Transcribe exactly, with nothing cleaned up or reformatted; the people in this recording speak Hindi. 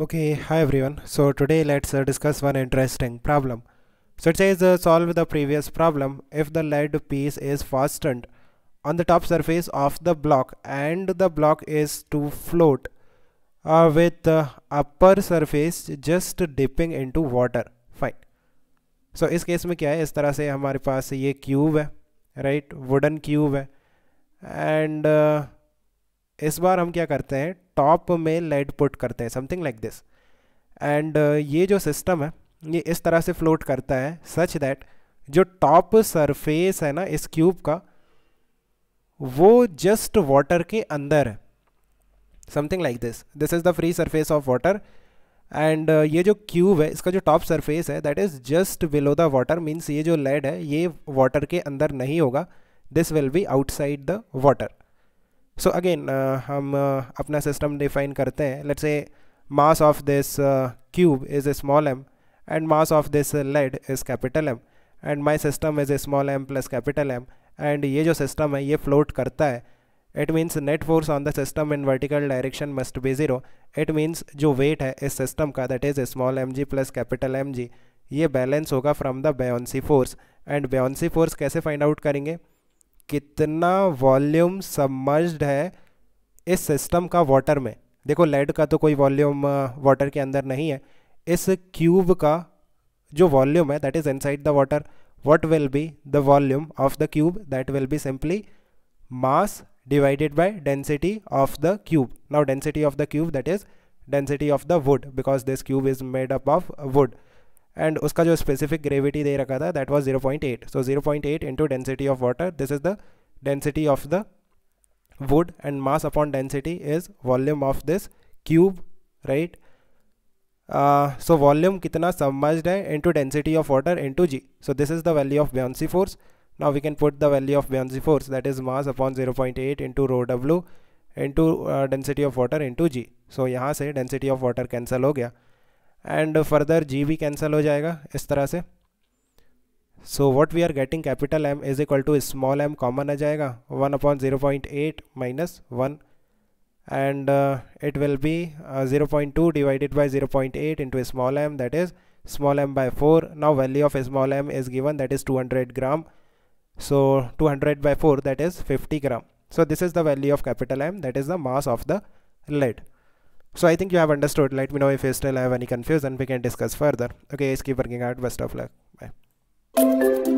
Okay, hi everyone. So today let's uh, discuss one interesting problem. So it says uh, solve the previous problem if the lead piece is fastened on the top surface of the block and the block is to float uh, with the upper surface just dipping into water. Fine. So in this case mein kya hai? Is tarah se hamare paas ye cube hai, right? Wooden cube hai. And uh, इस बार हम क्या करते हैं, टॉप में लेड पुट करते हैं, समथिंग लाइक दिस. एंड ये जो सिस्टम है ये इस तरह से फ्लोट करता है सच दैट जो टॉप सरफेस है ना इस क्यूब का वो जस्ट वाटर के अंदर है, something like this. This is the free surface of water. And ये जो क्यूब है इसका जो टॉप सरफेस है that is just below the water. Means ये जो लेड है ये वाटर के अंदर नहीं होगा, this will be outside the water. So again हम uh, अपना सिस्टम डिफाइन करते हैं. Let's say mass of this cube is small m and mass of this lead is capital M and my system is small m plus capital M. And ये जो सिस्टम है ये फ्लोट करता है. It means net force on the system in vertical direction must be zero. It means जो वेट है इस सिस्टम का that is small m g plus capital M g ये बैलेंस होगा from the buoyancy force. And buoyancy force कैसे फाइंड आउट करेंगे, कितना वॉल्यूम सबमर्ज्ड है इस सिस्टम का वाटर में. देखो लेड का तो कोई वॉल्यूम वाटर के अंदर नहीं है, इस क्यूब का जो वॉल्यूम है that is inside the water. What will be the volume of the cube, that will be simply mass divided by density of the cube. Now density of the cube that is density of the wood because this cube is made up of wood. And उसका जो स्पेसिफिक ग्रेविटी दे रखा था that was zero point eight. So zero point eight into density of water, this is the density of the wood and mass upon density is volume of this cube, right. So volume कितना सबमर्ज्ड है into density of water into g. So this is the value of buoyancy force. Now we can put the value of buoyancy force that is mass upon zero point eight into rho डब्ल्यू into density of water into g. So यहाँ से डेंसिटी ऑफ वाटर कैंसिल हो गया एंड फर्दर जी भी कैंसिल हो जाएगा इस तरह से. So what we are getting, capital M is equal to small M common आ जाएगा one upon zero point eight minus one and it will be zero point two divided by zero point eight into small M that is small M by four. Now value of small M is given that is two hundred gram. So two hundred by four that is fifty gram. So this is the value of capital M that is the mass of the lead. So I think you have understood. Let me know if you still have any confusion. We can discuss further. Okay, guys, keep working out. Best of luck. Bye.